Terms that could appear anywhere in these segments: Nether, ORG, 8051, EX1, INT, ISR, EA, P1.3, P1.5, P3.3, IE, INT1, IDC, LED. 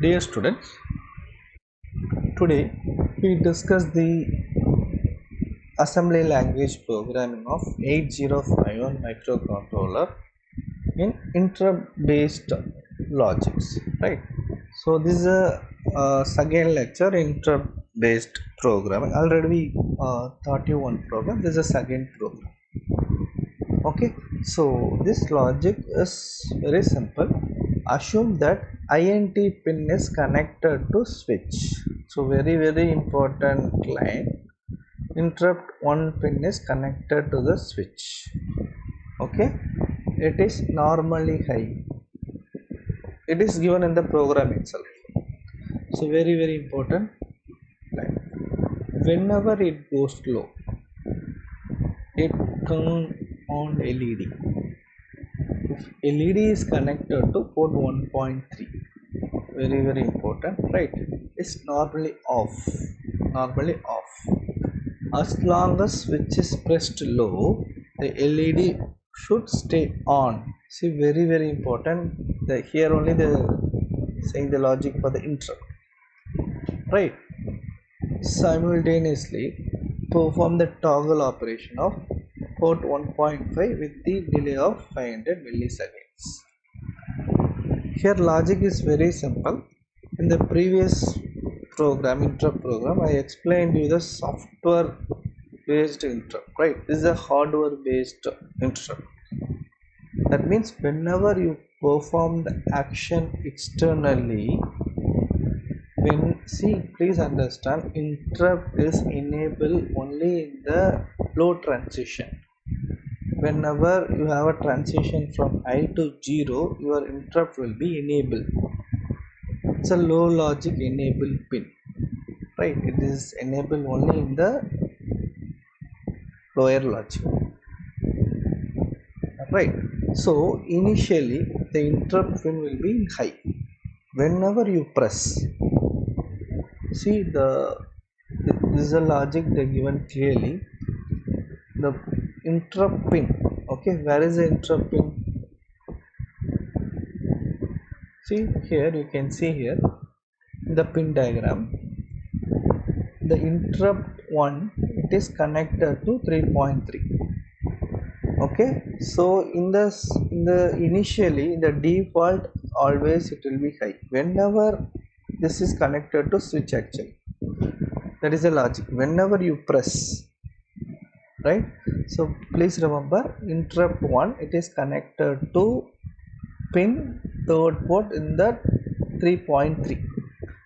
Dear students, today we discuss the assembly language programming of 8051 microcontroller in inter-based logics, right? So this is a second lecture, inter-based programming. Already we 31 program. This is a second program. Okay, so this logic is very simple. Assume that INT pin is connected to switch. So very important line. Interrupt one pin is connected to the switch. Okay, it is normally high. It is given in the program itself. So very important line. Whenever it goes low, it turns on LED. LED is connected to port 1.3. Very important, right? It's normally off, as long as switch is pressed low, the LED should stay on. See, very important. The here only the saying the logic for the interrupt, right? Simultaneously perform the toggle operation of port 1.5 with the delay of 500 milliseconds. Here logic is very simple. In the previous program, interrupt program, I explained you the software based interrupt, right? This is a hardware based interrupt. That means whenever you perform the action externally, see, please understand, interrupt is enabled only in the low transition. Whenever you have a transition from high to 0, your interrupt will be enabled. It's a low logic enable pin, right? It is enabled only in the lower logic, right? So initially the interrupt pin will be in high. Whenever you press, see, this is a logic they given clearly. The interrupt pin, okay, where is the interrupt pin? See here, you can see here the pin diagram. The interrupt one, it is connected to 3.3. Okay, so initially in the default always it will be high. Whenever this is connected to switch, actually that is the logic. Whenever you press, right? So please remember, interrupt one, it is connected to pin 3rd port in the 3.3,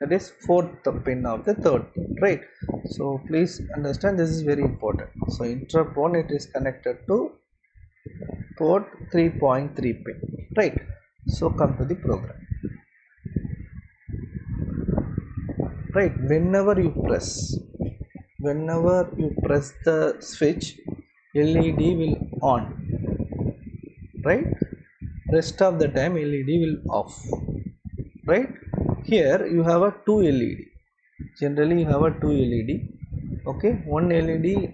that is 4th pin of the 3rd port, right? So please understand, this is very important. So interrupt one, it is connected to port 3.3 pin, right? So come to the program. Right, whenever you press the switch, LED will on, right? Rest of the time LED will off, right? Here you have a 2 LED. Generally you have a 2 LED. Okay, one LED,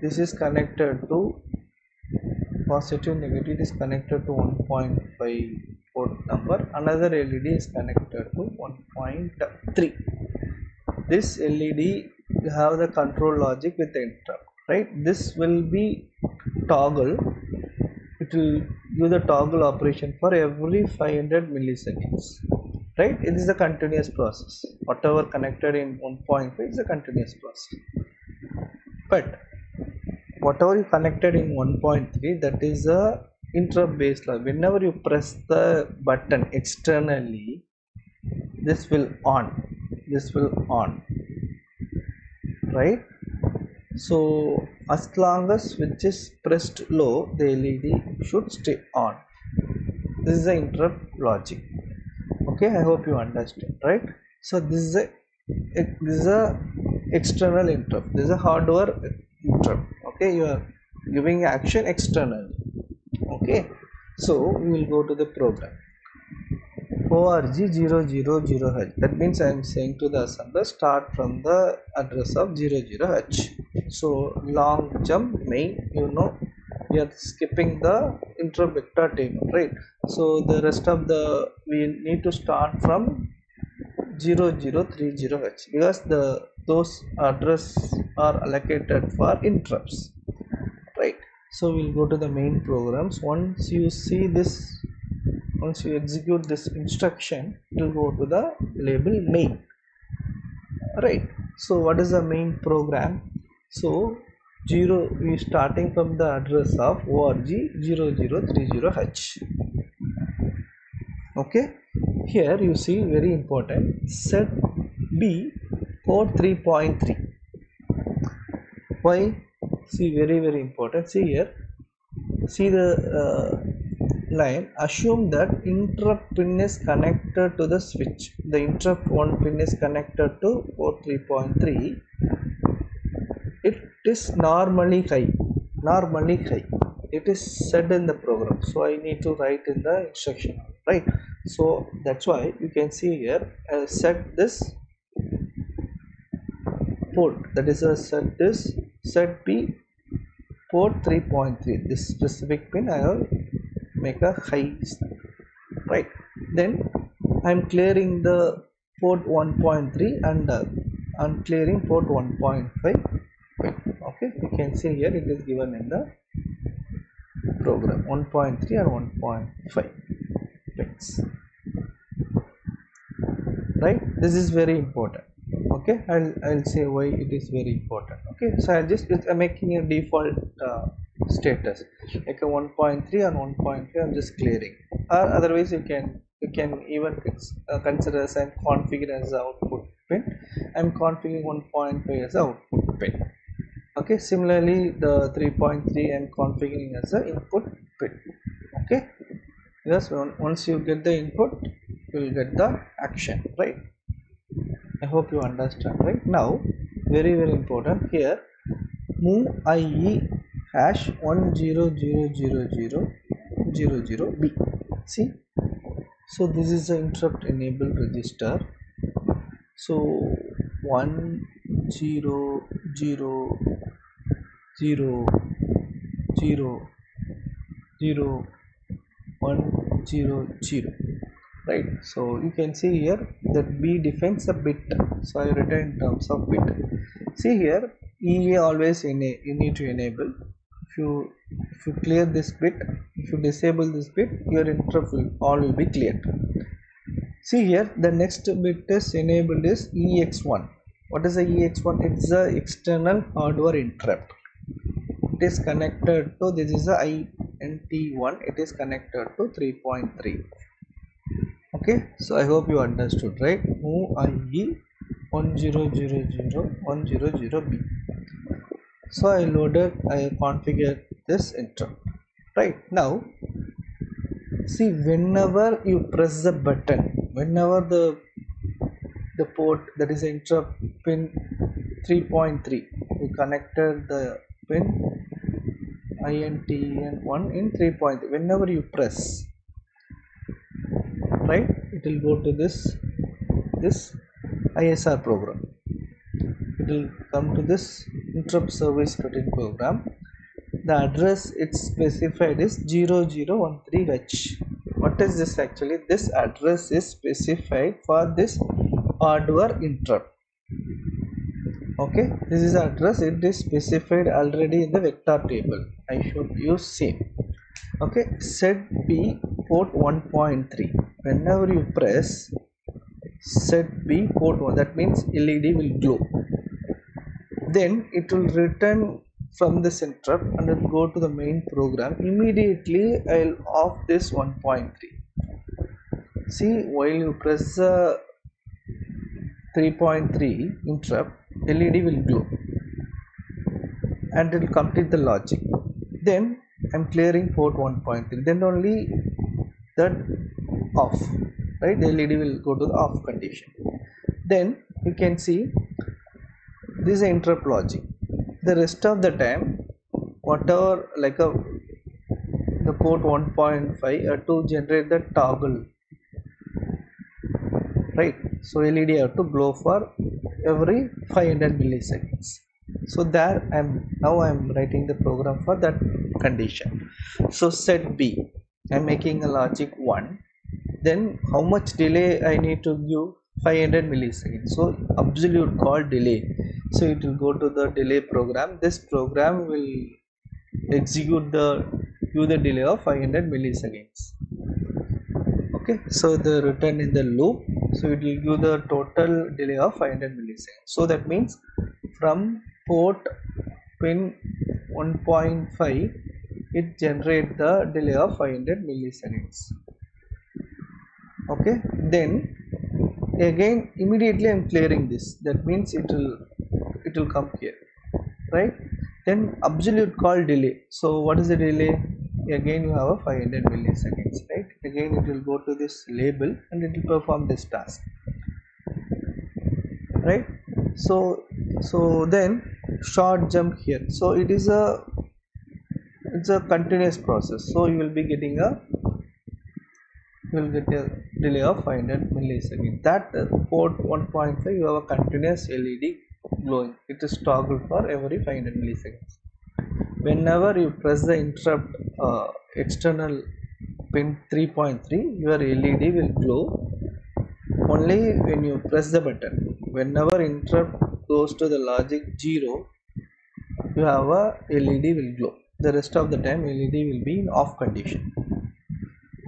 this is connected to positive, negative is connected to 1.5 port number. Another LED is connected to 1.3. This LED have the control logic with the interrupt, right? This will be toggle. It will do the toggle operation for every 500 milliseconds, right? It is a continuous process. Whatever connected in 1.5 is a continuous process. But whatever you connected in 1.3, that is a interrupt based logic. Whenever you press the button externally, this will on. Right? So as long as switch is pressed low, the LED should stay on. This is the interrupt logic. Okay, I hope you understand, right? So this is a external interrupt. This is a hardware interrupt. Okay, you are giving action externally. Okay, so we will go to the program. ORG 000H. That means I am saying to the assembler, start from the address of 00H. So long jump main, you know, we are skipping the interrupt vector table, right? So the rest of we need to start from 0030H because those address are allocated for interrupts, right? So we'll go to the main programs. Once you see this, once you execute this instruction, it will go to the label main, right? So what is the main program? So we starting from the address of ORG 0030H. Okay, here you see very important set B port 3.3. Why? See, very important. See here, see the line, assume that interrupt pin is connected to the switch. The interrupt 1 pin is connected to port 3.3. It is normally high, it is said in the program, so I need to write in the instruction, right? So that's why you can see here I have set this port, that is a set this set P port 3.3, this specific pin I have make a high, right? Then I am clearing the port 1.3 and I am clearing port 1.5. Okay, you can see here it is given in the program 1.3 and 1.5 pins, right? This is very important. Okay, I'll say why it is very important. Okay, so I'll just I'm making a default status like a 1.3 and 1.5. I'm just clearing, or otherwise you can even consider as I'm configuring as output pin. I'm configuring 1.5 as output pin. Okay, similarly the 3.3 and configuring as an input pin. Okay, because once you get the input you will get the action, right? I hope you understand. Right now, very important here, move IE hash 100000b. see, so this is the interrupt enable register. So 10000100, right? So you can see here that B defines a bit, so I written in terms of bit. See here, EA always you need to enable. If you clear this bit, if you disable this bit, your interrupt will be cleared. See here, the next bit is enabled is EX1. What is the EX1? It's the external hardware interrupt. It is connected to, this is the INT1, it is connected to 3.3. Okay, so I hope you understood, right? Move IE 100000b. So I loaded, I configured this interrupt. Right now, see, whenever you press the button, whenever the port, that is interrupt pin 3.3, we connected the pin INT1 in 3.3. whenever you press, right, it will go to this ISR program. It will come to this interrupt service routine program. The address it's specified is 0013H. What is this? Actually, this address is specified for this hardware interrupt. Okay, this is address, it is specified already in the vector table. I should use same. Okay, set B port 1.3, whenever you press set B port 1, that means LED will glow, then it will return from this interrupt and it will go to the main program. Immediately I'll off this 1.3. see, while you press 3.3 interrupt, LED will glow and it will complete the logic. Then I am clearing port 1.3, then only that off, right? The LED will go to the off condition. Then you can see this is interrupt logic. The rest of the time, whatever like the port 1.5 to generate the toggle, right? So LED have to glow for every 500 milliseconds. So there I am writing the program for that condition. So set B, I am making a logic 1. Then how much delay I need to give 500 milliseconds. So absolute call delay. So it will go to the delay program. This program will execute the delay of 500 milliseconds. Okay, so the return in the loop. So it will give the total delay of 500 milliseconds. So that means from port pin 1.5, it generates the delay of 500 milliseconds. Okay, then again immediately I'm clearing this. That means it will come here, right? Then absolute call delay. So what is the delay? Again you have a 500 milliseconds, right? Again it will go to this label and it will perform this task, right? So then short jump here. So it is a continuous process. So you will be getting a delay of 500 milliseconds. That port 1.5 you have a continuous LED glowing. It is toggled for every 500 milliseconds. Whenever you press the interrupt external pin 3.3, your LED will glow only when you press the button. Whenever interrupt goes to the logic 0, you have a LED will glow. The rest of the time LED will be in off condition.